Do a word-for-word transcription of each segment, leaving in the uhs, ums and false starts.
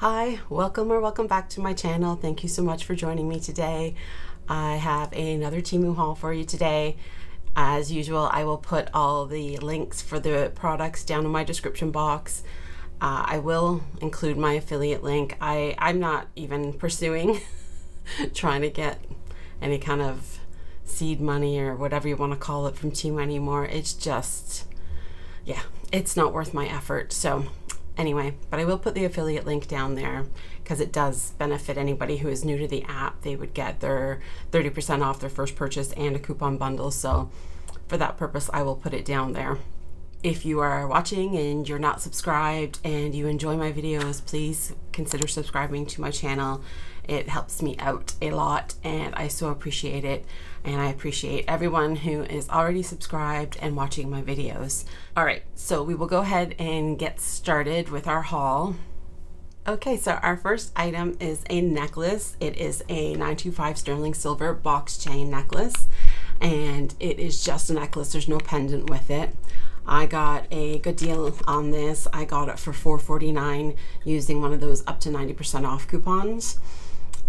Hi, welcome or welcome back to my channel. Thank you so much for joining me today. I have another Temu haul for you today. As usual, I will put all the links for the products down in my description box. Uh, I will include my affiliate link. I, I'm not even pursuing trying to get any kind of seed money or whatever you want to call it from Temu anymore. It's just, yeah, it's not worth my effort. So anyway, but I will put the affiliate link down there because it does benefit anybody who is new to the app. They would get their thirty percent off their first purchase and a coupon bundle. So for that purpose, I will put it down there. If you are watching and you're not subscribed and you enjoy my videos, please consider subscribing to my channel. It helps me out a lot and I so appreciate it. And I appreciate everyone who is already subscribed and watching my videos. All right, so we will go ahead and get started with our haul. Okay, so our first item is a necklace. It is a nine two five sterling silver box chain necklace. And it is just a necklace, there's no pendant with it. I got a good deal on this. I got it for four forty-nine using one of those up to ninety percent off coupons.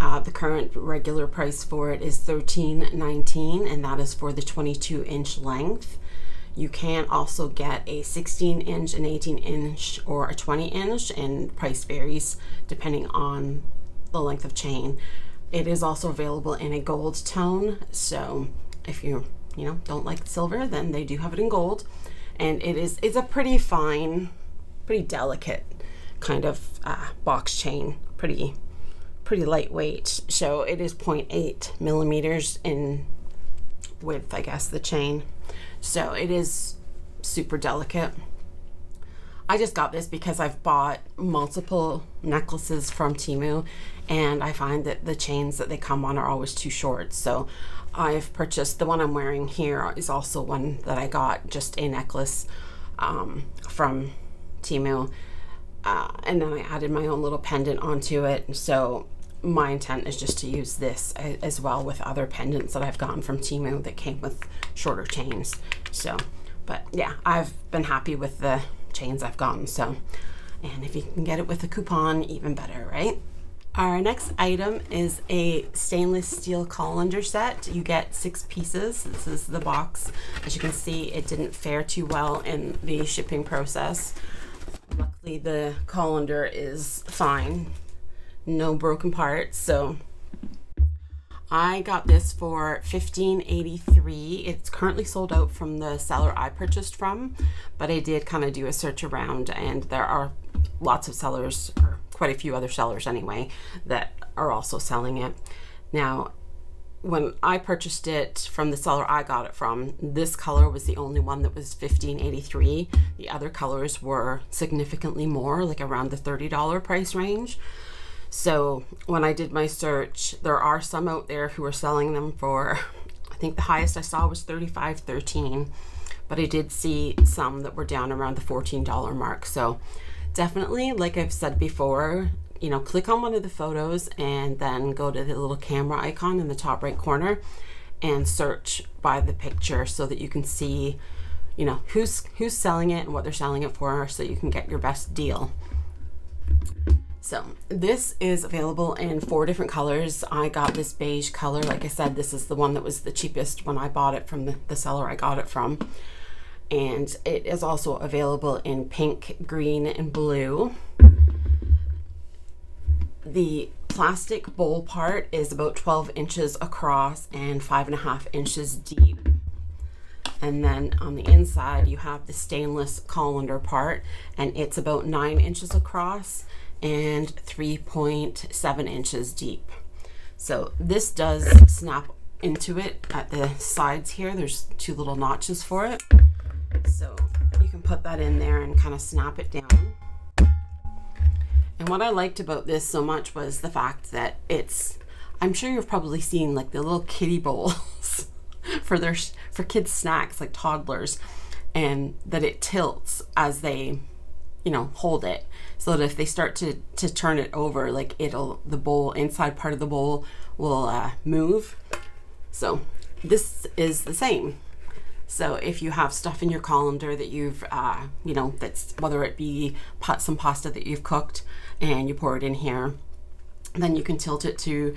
Uh, the current regular price for it is thirteen nineteen, and that is for the twenty-two inch length. You can also get a sixteen inch, an eighteen inch, or a twenty inch, and price varies depending on the length of chain. It is also available in a gold tone, so if you you know don't like silver, then they do have it in gold. And it is it's a pretty fine, pretty delicate kind of uh, box chain, pretty. pretty lightweight, so it is zero point eight millimeters in width, I guess, the chain, so it is super delicate. I just got this because I've bought multiple necklaces from Temu and I find that the chains that they come on are always too short, so I've purchased the one I'm wearing here is also one that I got, just a necklace um, from Temu, uh, and then I added my own little pendant onto it, so my intent is just to use this as well with other pendants that I've gotten from Temu that came with shorter chains. So, but yeah, I've been happy with the chains I've gotten. So, and if you can get it with a coupon, even better, right? Our next item is a stainless steel colander set. You get six pieces. This is the box. As you can see, it didn't fare too well in the shipping process. Luckily, the colander is fine. No broken parts, so I got this for fifteen eighty-three. It's currently sold out from the seller I purchased from, but I did kind of do a search around and there are lots of sellers, or quite a few other sellers anyway, that are also selling it. Now, when I purchased it from the seller I got it from, this color was the only one that was fifteen eighty-three. The other colors were significantly more, like around the thirty dollar price range. So when I did my search, there are some out there who are selling them for, I think the highest I saw was thirty-five thirteen, but I did see some that were down around the fourteen dollar mark. So definitely, like I've said before, you know, click on one of the photos and then go to the little camera icon in the top right corner and search by the picture so that you can see, you know, who's who's selling it and what they're selling it for, so you can get your best deal. So this is available in four different colors. I got this beige color. Like I said, this is the one that was the cheapest when I bought it from the, the seller I got it from. And it is also available in pink, green, and blue. The plastic bowl part is about twelve inches across and five and a half inches deep. And then on the inside, you have the stainless colander part, and it's about nine inches across and three point seven inches deep. So this does snap into it at the sides here. There's two little notches for it. So you can put that in there and kind of snap it down. And what I liked about this so much was the fact that it's, I'm sure you've probably seen like the little kiddie bowls for their, for kids' snacks, like toddlers, and that it tilts as they, you know, hold it. So that if they start to, to turn it over, like it'll, the bowl, inside part of the bowl will uh, move. So this is the same. So if you have stuff in your colander that you've, uh, you know, that's, whether it be pot, some pasta that you've cooked and you pour it in here, then you can tilt it to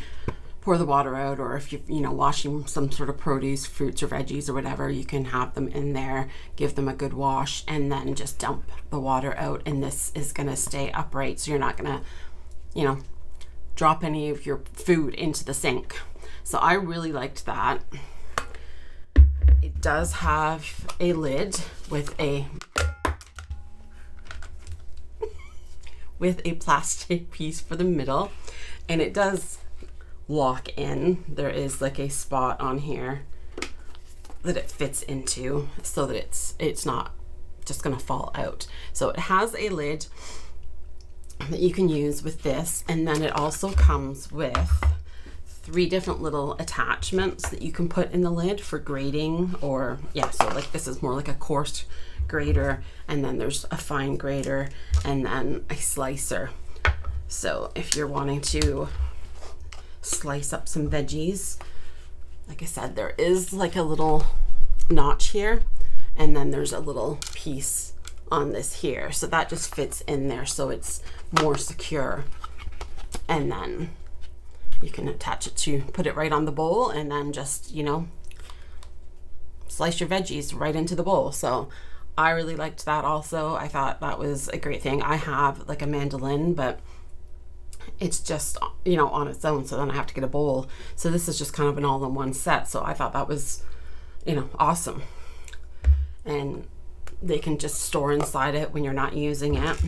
pour the water out. Or if you're, you know, washing some sort of produce, fruits or veggies or whatever, you can have them in there, give them a good wash, and then just dump the water out. And this is gonna stay upright, so you're not gonna, you know, drop any of your food into the sink. So I really liked that. It does have a lid with a with a plastic piece for the middle, and it does lock in. There is like a spot on here that it fits into so that it's it's not just gonna fall out. So it has a lid that you can use with this, and then it also comes with three different little attachments that you can put in the lid for grating, or yeah, so like this is more like a coarse grater, and then there's a fine grater, and then a slicer. So if you're wanting to slice up some veggies, like I said, there is like a little notch here, and then there's a little piece on this here, so that just fits in there, so it's more secure. And then you can attach it to, put it right on the bowl, and then just, you know, slice your veggies right into the bowl. So I really liked that also. I thought that was a great thing. I have like a mandolin, but it's just, you know, on its own, so then I have to get a bowl. So this is just kind of an all-in-one set. So I thought that was, you know, awesome. And they can just store inside it when you're not using it.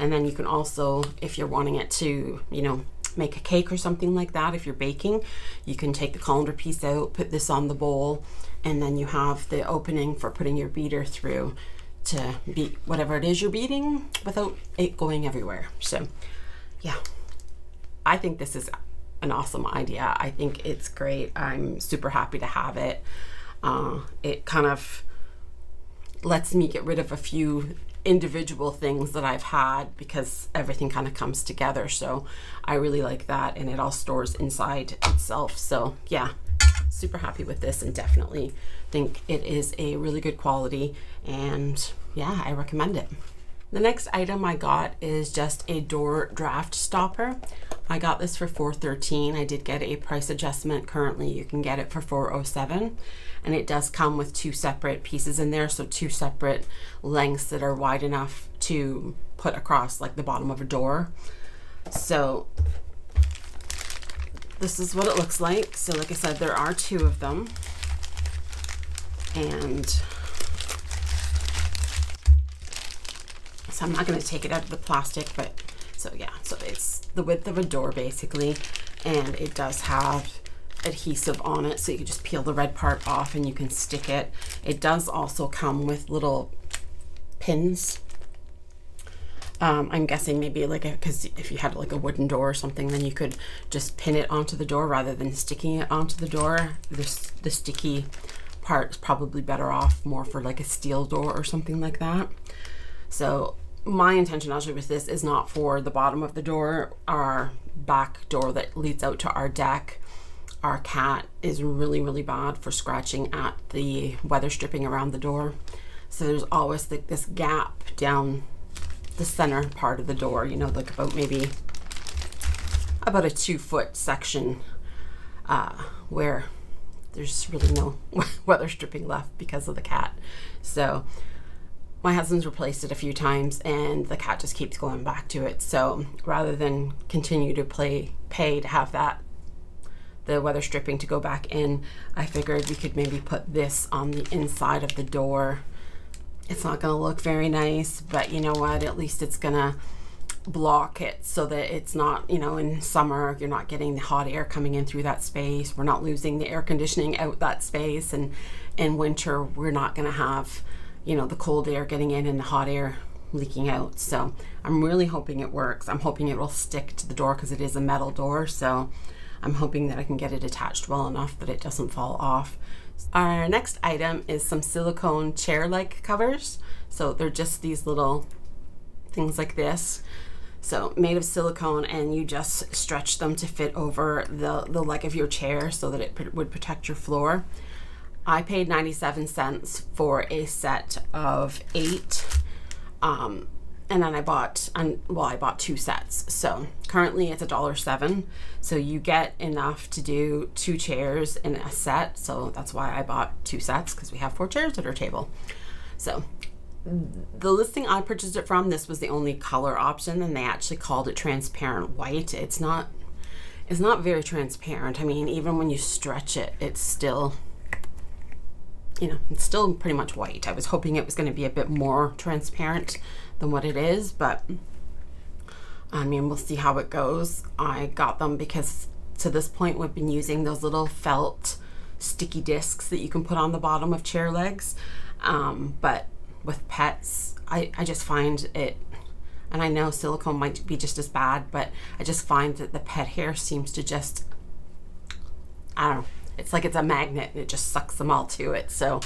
And then you can also, if you're wanting it to, you know, make a cake or something like that, if you're baking, you can take the colander piece out, put this on the bowl, and then you have the opening for putting your beater through to beat whatever it is you're beating without it going everywhere. So yeah, I think this is an awesome idea. I think it's great. I'm super happy to have it. Uh, it kind of lets me get rid of a few individual things that I've had, because everything kind of comes together. So I really like that, and it all stores inside itself. So yeah, super happy with this, and definitely think it is a really good quality, and yeah, I recommend it. The next item I got is just a door draft stopper. I got this for four dollars and thirteen cents. I did get a price adjustment. Currently you can get it for four oh seven. And it does come with two separate pieces in there, so two separate lengths that are wide enough to put across like the bottom of a door. So this is what it looks like. So like I said, there are two of them, and so I'm not going to take it out of the plastic, but so yeah, so it's the width of a door basically, and it does have adhesive on it, so you can just peel the red part off and you can stick it. It does also come with little pins. Um, I'm guessing maybe like, because if you had like a wooden door or something, then you could just pin it onto the door rather than sticking it onto the door. This, the sticky part is probably better off more for like a steel door or something like that. So my intention actually with this is not for the bottom of the door. Our back door that leads out to our deck, our cat is really, really bad for scratching at the weather stripping around the door. So there's always like this gap down the center part of the door, you know, like about maybe about a two foot section uh, where there's really no weather stripping left because of the cat. So my husband's replaced it a few times, and the cat just keeps going back to it. So rather than continue to play, pay to have that the weather stripping to go back in, I figured we could maybe put this on the inside of the door. It's not gonna look very nice, but you know what, at least it's gonna block it so that it's not, you know, in summer you're not getting the hot air coming in through that space, we're not losing the air conditioning out that space, and in winter we're not gonna have, you know, the cold air getting in and the hot air leaking out. So I'm really hoping it works. I'm hoping it will stick to the door because it is a metal door, so I'm hoping that I can get it attached well enough that it doesn't fall off. Our next item is some silicone chair-like covers. So they're just these little things like this. So made of silicone, and you just stretch them to fit over the, the leg of your chair so that it would protect your floor. I paid ninety-seven cents for a set of eight. Um, and then I bought, and well, I bought two sets. So currently it's a dollar seven. So you get enough to do two chairs in a set. So that's why I bought two sets, because we have four chairs at our table. So the listing I purchased it from, this was the only color option, and they actually called it transparent white. It's not, it's not very transparent. I mean, even when you stretch it, it's still, you know, it's still pretty much white. I was hoping it was going to be a bit more transparent than what it is, but I mean, we'll see how it goes. I got them because to this point we've been using those little felt sticky discs that you can put on the bottom of chair legs, um, but with pets, I, I just find it, and I know silicone might be just as bad, but I just find that the pet hair seems to just, I don't know, it's like it's a magnet and it just sucks them all to it. So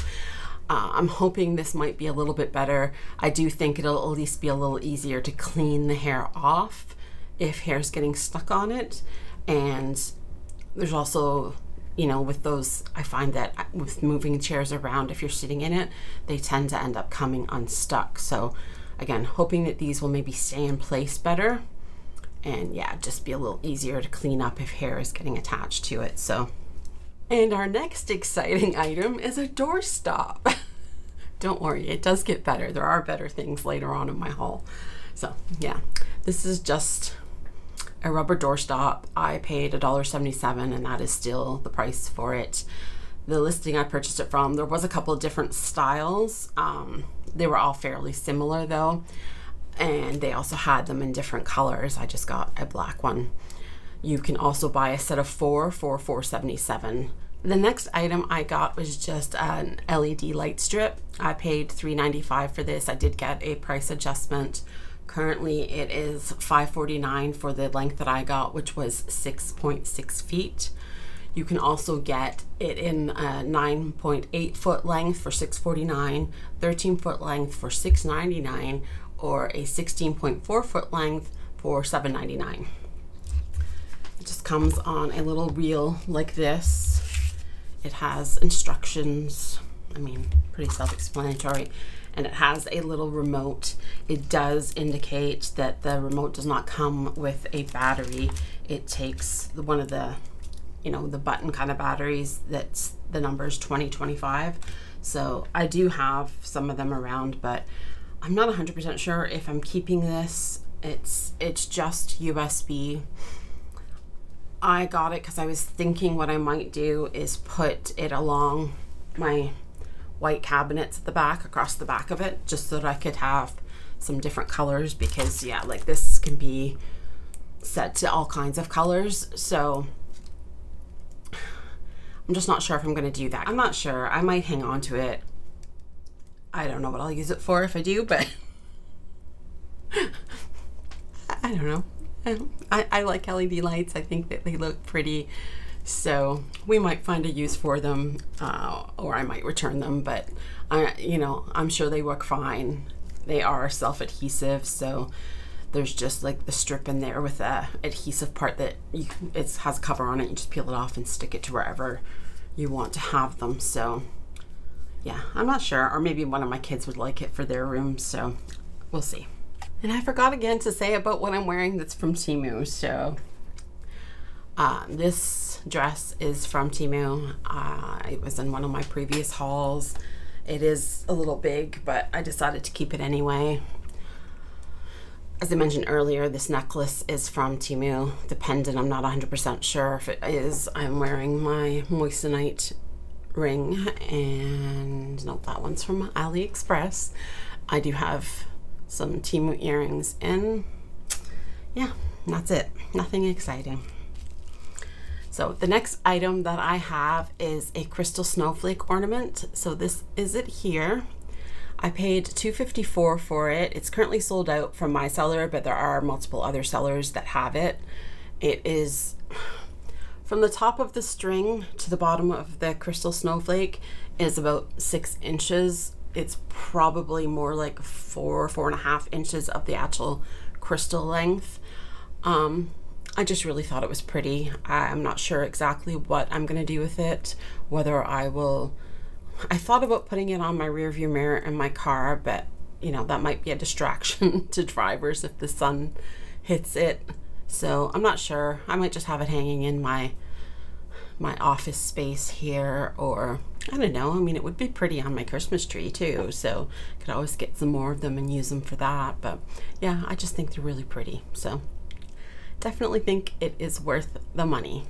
uh, I'm hoping this might be a little bit better. I do think it'll at least be a little easier to clean the hair off if hair's getting stuck on it. And there's also, you know, with those, I find that with moving chairs around, if you're sitting in it, they tend to end up coming unstuck. So again, hoping that these will maybe stay in place better, and yeah, just be a little easier to clean up if hair is getting attached to it. So, and our next exciting item is a doorstop. Don't worry, it does get better. There are better things later on in my haul. So yeah, this is just a rubber doorstop. I paid a dollar seventy-seven, and that is still the price for it. The listing I purchased it from, there was a couple of different styles. Um, they were all fairly similar though, and they also had them in different colors. I just got a black one. You can also buy a set of four for four seventy-seven. The next item I got was just an L E D light strip. I paid three ninety-five for this. I did get a price adjustment. Currently it is five forty-nine for the length that I got, which was six point six feet. You can also get it in a nine point eight foot length for six forty-nine, thirteen foot length for six ninety-nine, or a sixteen point four foot length for seven ninety-nine. It just comes on a little reel like this. It has instructions, I mean, pretty self-explanatory. And it has a little remote. It does indicate that the remote does not come with a battery. It takes one of the, you know, the button kind of batteries, that's the numbers twenty, twenty-five. So I do have some of them around, but I'm not one hundred percent sure if I'm keeping this. It's, it's just U S B. I got it because I was thinking what I might do is put it along my white cabinets at the back, across the back of it, just so that I could have some different colors, because yeah, like this can be set to all kinds of colors. So I'm just not sure if I'm going to do that. I'm not sure. I might hang on to it. I don't know what I'll use it for if I do, but I don't know. I, I like L E D lights. I think that they look pretty. So we might find a use for them, uh, or I might return them, but I, you know, I'm sure they work fine. They are self-adhesive, so there's just like the strip in there with a adhesive part that you, it has a cover on it. You just peel it off and stick it to wherever you want to have them. So yeah, I'm not sure, or maybe one of my kids would like it for their room, so we'll see. And I forgot again to say about what I'm wearing that's from Temu. So Uh, this dress is from Temu. Uh, it was in one of my previous hauls. It is a little big, but I decided to keep it anyway. As I mentioned earlier, this necklace is from Temu. The pendant, I'm not one hundred percent sure if it is. I'm wearing my Moissanite ring, and no, that one's from AliExpress. I do have some Temu earrings in. Yeah, that's it. Nothing exciting. So the next item that I have is a crystal snowflake ornament. So this is it here. I paid two fifty-four for it. It's currently sold out from my seller, but there are multiple other sellers that have it. It is from the top of the string to the bottom of the crystal snowflake is about six inches. It's probably more like four, four and a half inches of the actual crystal length. Um, I just really thought it was pretty. I'm not sure exactly what I'm going to do with it, whether I will I thought about putting it on my rearview mirror in my car, but you know, that might be a distraction to drivers if the sun hits it. So I'm not sure. I might just have it hanging in my my office space here, or I don't know. I mean, it would be pretty on my Christmas tree too, so I could always get some more of them and use them for that. But yeah, I just think they're really pretty, so definitely think it is worth the money.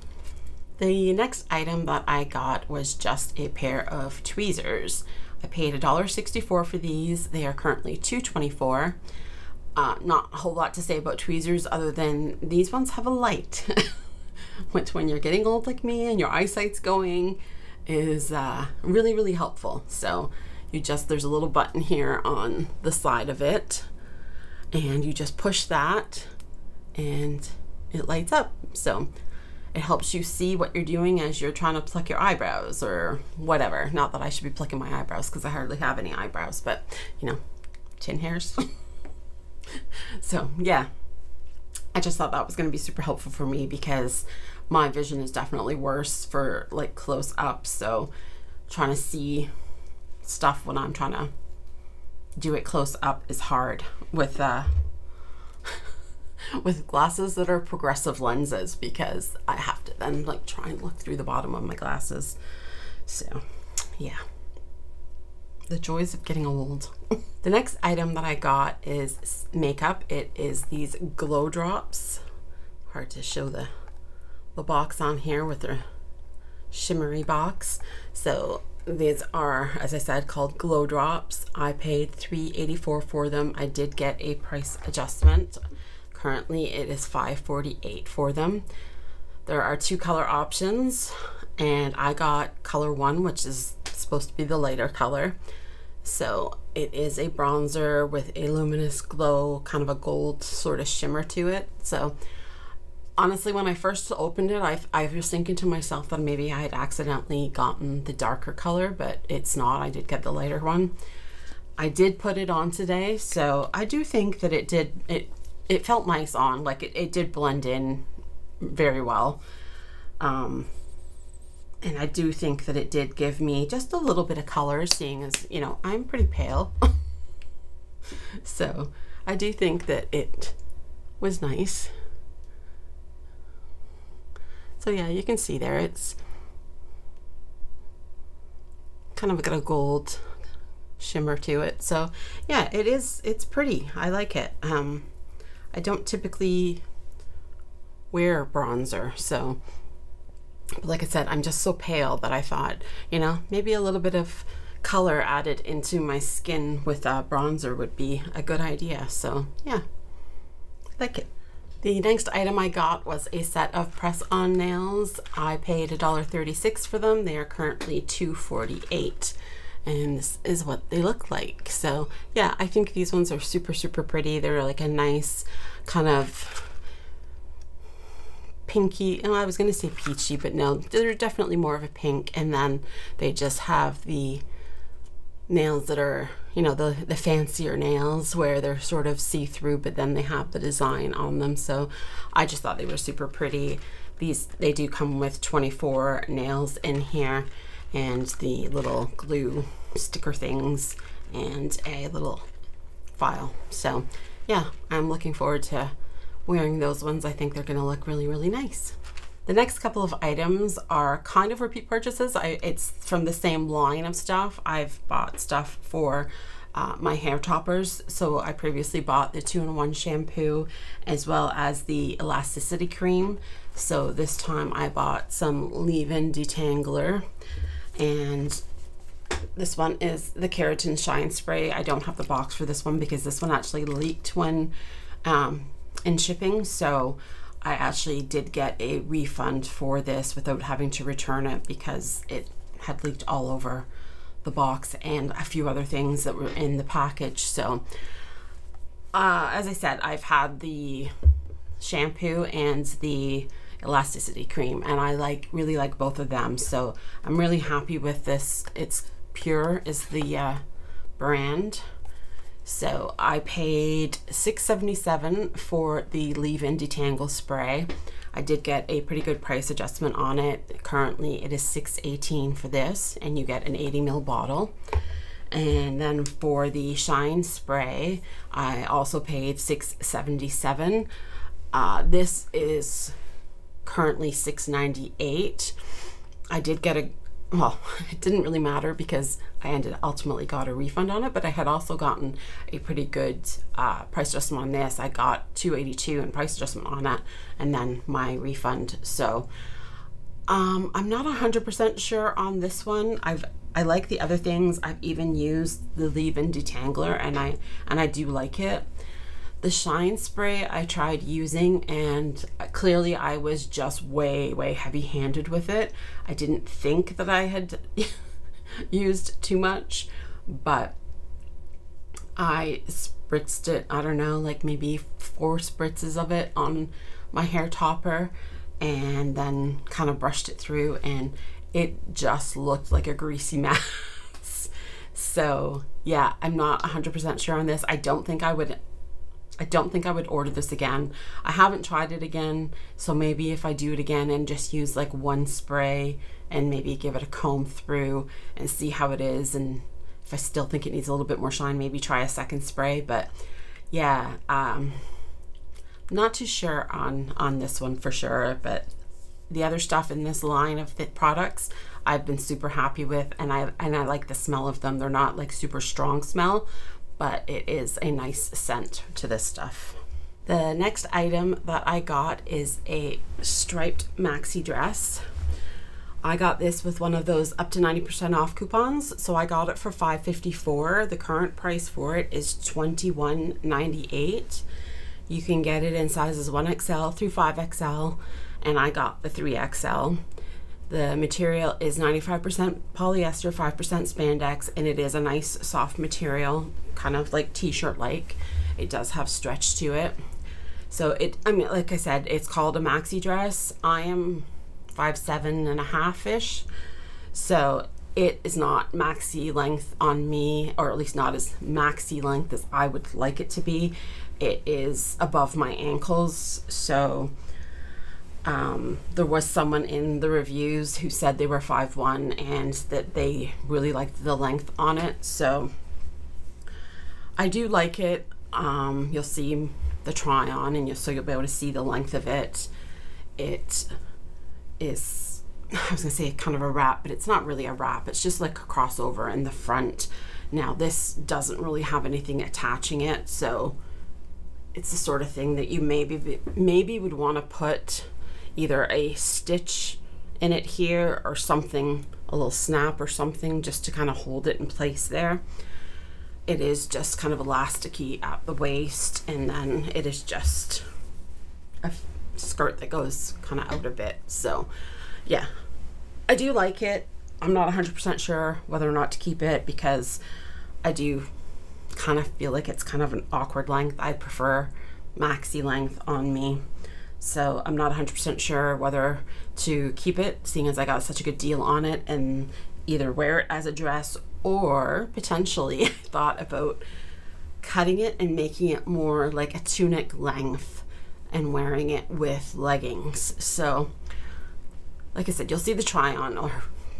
The next item that I got was just a pair of tweezers. I paid a dollar sixty-four for these. They are currently two twenty-four. Uh, not a whole lot to say about tweezers other than these ones have a light, which when you're getting old like me and your eyesight's going is uh, really, really helpful. So you just, there's a little button here on the side of it, and you just push that and it lights up. So it helps you see what you're doing as you're trying to pluck your eyebrows or whatever. Not that I should be plucking my eyebrows because I hardly have any eyebrows, but you know, chin hairs. So yeah, I just thought that was going to be super helpful for me because my vision is definitely worse for like close up. So trying to see stuff when I'm trying to do it close up is hard with, uh, with glasses that are progressive lenses, because I have to then like try and look through the bottom of my glasses. So yeah, the joys of getting old. The next item that I got is makeup. It is these glow drops. Hard to show the, the box on here with their shimmery box. So these are, as I said, called glow drops. I paid three eighty-four for them. I did get a price adjustment. Currently it is five forty-eight for them. There are two color options, and I got color one, which is supposed to be the lighter color. So it is a bronzer with a luminous glow, kind of a gold sort of shimmer to it. So honestly, when I first opened it, I, I was thinking to myself that maybe I had accidentally gotten the darker color, but it's not. I did get the lighter one. I did put it on today, so I do think that it did, it It felt nice on, like it, it did blend in very well. Um, and I do think that it did give me just a little bit of color, seeing as, you know, I'm pretty pale. So I do think that it was nice. So yeah, you can see there, it's kind of got a gold shimmer to it. So yeah, it is, it's pretty. I like it. Um, I don't typically wear bronzer, so but like I said, I'm just so pale that I thought, you know, maybe a little bit of color added into my skin with a bronzer would be a good idea. So yeah, I like it. The next item I got was a set of press-on nails. I paid a dollar thirty-six for them. They are currently two forty-eight. And this is what they look like. So yeah, I think these ones are super, super pretty. They're like a nice kind of pinky, and I was gonna say peachy, but no, they're definitely more of a pink. And then they just have the nails that are, you know, the, the fancier nails where they're sort of see-through, but then they have the design on them. So I just thought they were super pretty. These, they do come with twenty-four nails in here, and the little glue sticker things and a little file. So yeah, I'm looking forward to wearing those ones. I think they're gonna look really, really nice. The next couple of items are kind of repeat purchases. I, it's from the same line of stuff. I've bought stuff for uh, my hair toppers. So I previously bought the two-in-one shampoo as well as the elasticity cream. So this time I bought some leave-in detangler. And this one is the Keratin Shine Spray. I don't have the box for this one because this one actually leaked when um, in shipping. So I actually did get a refund for this without having to return it because it had leaked all over the box and a few other things that were in the package. So uh, as I said, I've had the shampoo and the elasticity cream, and I like really like both of them, so I'm really happy with this. It's Pure is the uh, brand, So I paid six dollars and seventy-seven cents for the leave-in detangle spray. I did get a pretty good price adjustment on it. Currently it is six dollars and eighteen cents for this, and you get an eighty milliliter bottle. And then for the shine spray, I also paid six dollars and seventy-seven cents. Uh, this is currently six dollars and ninety-eight cents. I did get a, well, it didn't really matter because I ended ultimately got a refund on it, but I had also gotten a pretty good uh, price adjustment on this. I got two dollars and eighty-two cents in price adjustment on that, and then my refund. So um, I'm not one hundred percent sure on this one. I've I like the other things. I've even used the leave-in detangler, and I and I do like it. The shine spray I tried using, and clearly I was just way way heavy-handed with it. I didn't think that I had used too much, but I spritzed it, I don't know, like maybe four spritzes of it on my hair topper, and then kind of brushed it through, and it just looked like a greasy mess. So yeah, I'm not one hundred percent sure on this. I don't think I would, I don't think I would order this again. I haven't tried it again, so maybe if I do it again and just use like one spray and maybe give it a comb through and see how it is, and if I still think it needs a little bit more shine, maybe try a second spray. But yeah, um, not too sure on, on this one for sure, but the other stuff in this line of fit products I've been super happy with, and I and I like the smell of them. They're not like super strong smell, but it is a nice scent to this stuff. The next item that I got is a striped maxi dress. I got this with one of those up to ninety percent off coupons, so I got it for five dollars and fifty-four cents. The current price for it is twenty-one ninety-eight. You can get it in sizes one X L through five X L, and I got the three X L. The material is ninety-five percent polyester, five percent spandex, and it is a nice soft material, kind of like t-shirt-like. It does have stretch to it. So it, I mean, like I said, it's called a maxi dress. I am five seven and a half-ish, so it is not maxi length on me, or at least not as maxi length as I would like it to be. It is above my ankles, so Um, there was someone in the reviews who said they were five one and that they really liked the length on it, so I do like it. Um, you'll see the try on, and you'll, so you'll be able to see the length of it. It is, I was gonna say kind of a wrap, but it's not really a wrap. It's just like a crossover in the front. Now this doesn't really have anything attaching it, so it's the sort of thing that you maybe maybe would want to put either a stitch in it here or something, a little snap or something, just to kind of hold it in place there. It is just kind of elasticy at the waist, and then it is just a skirt that goes kind of out a bit. So yeah, I do like it. I'm not one hundred percent sure whether or not to keep it, because I do kind of feel like it's kind of an awkward length. I prefer maxi length on me. So I'm not one hundred percent sure whether to keep it, seeing as I got such a good deal on it, and either wear it as a dress, or potentially thought about cutting it and making it more like a tunic length and wearing it with leggings. So like I said, you'll see the try on, or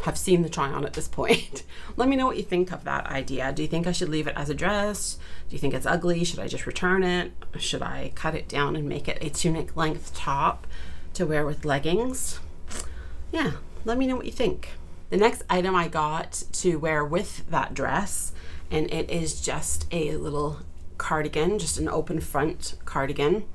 have seen the try on at this point. Let me know what you think of that idea. Do you think I should leave it as a dress? Do you think it's ugly? Should I just return it? Should I cut it down and make it a tunic length top to wear with leggings? Yeah, let me know what you think. The next item I got to wear with that dress, and it is just a little cardigan, just an open front cardigan.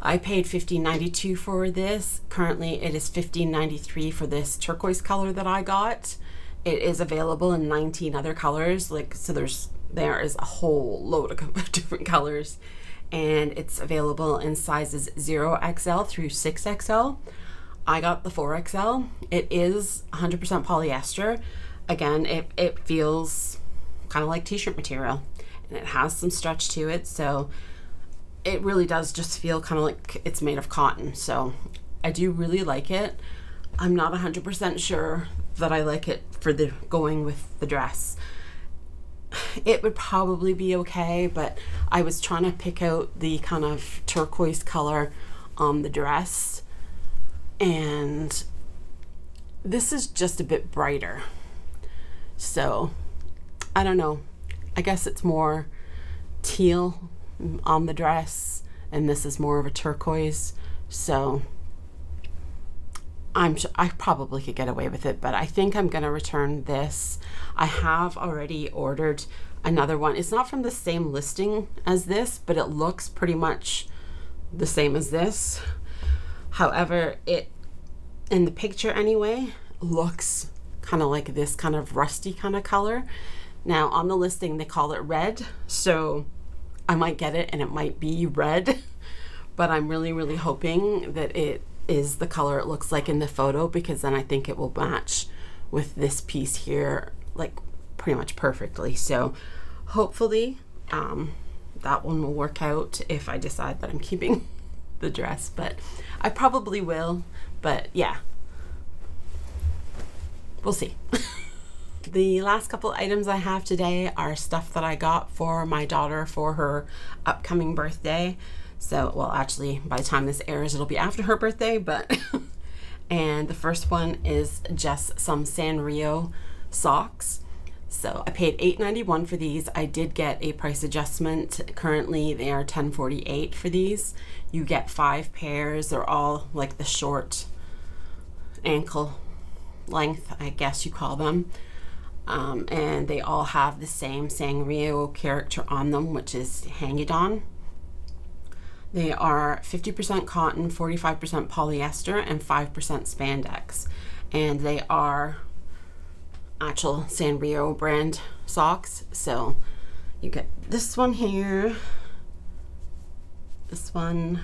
I paid fifteen ninety-two for this. Currently it is fifteen ninety-three for this turquoise color that I got. It is available in nineteen other colors, like, so there's there is a whole load of different colors, and it's available in sizes zero X L through six X L. I got the four X L. It is one hundred percent polyester. Again, it, it feels kind of like t-shirt material, and it has some stretch to it, so it really does just feel kind of like it's made of cotton. So I do really like it. I'm not one hundred percent sure that I like it for the going with the dress. it would probably be okay, but I was trying to pick out the kind of turquoise color on the dress, and this is just a bit brighter. So I don't know, I guess it's more teal on the dress and this is more of a turquoise, so I'm I probably could get away with it, but I think I'm gonna return this. I have already ordered another one. It's not from the same listing as this, but it looks pretty much the same as this. However, it, in the picture anyway, looks kind of like this kind of rusty kind of color. Now on the listing they call it red, so I might get it and it might be red, but I'm really really hoping that it is the color it looks like in the photo, because then I think it will match with this piece here like pretty much perfectly. So hopefully um, that one will work out if I decide that I'm keeping the dress, but I probably will, but yeah, we'll see. The last couple items I have today are stuff that I got for my daughter for her upcoming birthday. So, well, actually, by the time this airs, it'll be after her birthday, but... And the first one is just some Sanrio socks. So I paid eight ninety-one for these. I did get a price adjustment. Currently, they are ten forty-eight for these. You get five pairs. They're all like the short ankle length, I guess you call them. Um, and they all have the same Sanrio character on them, which is Hangyodon. They are fifty percent cotton, forty-five percent polyester, and five percent spandex. And they are actual Sanrio brand socks. So you get this one here, this one,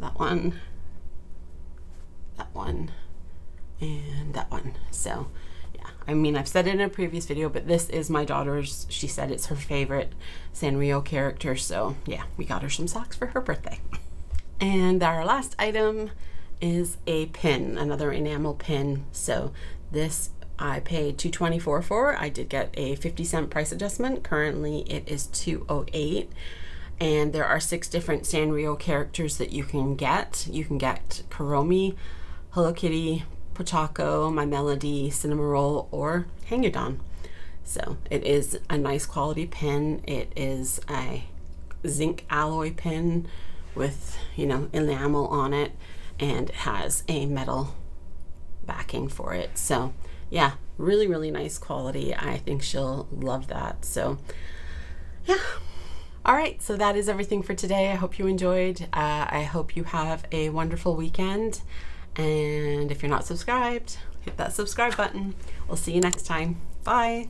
that one, that one, and that one. So I mean, I've said it in a previous video, but this is my daughter's, she said it's her favorite Sanrio character, so yeah, we got her some socks for her birthday. And our last item is a pin, another enamel pin. So this I paid two twenty-four for. I did get a fifty cent price adjustment. Currently it is two oh eight, and there are six different Sanrio characters that you can get. You can get Kuromi, Hello Kitty, Pochaco, My Melody, Cinnamoroll, or Hangyodon. So it is a nice quality pin. It is a zinc alloy pin with, you know, enamel on it, and it has a metal backing for it. So yeah, really, really nice quality. I think she'll love that. So yeah. All right, so that is everything for today. I hope you enjoyed. Uh, I hope you have a wonderful weekend. And if you're not subscribed, hit that subscribe button. We'll see you next time. Bye.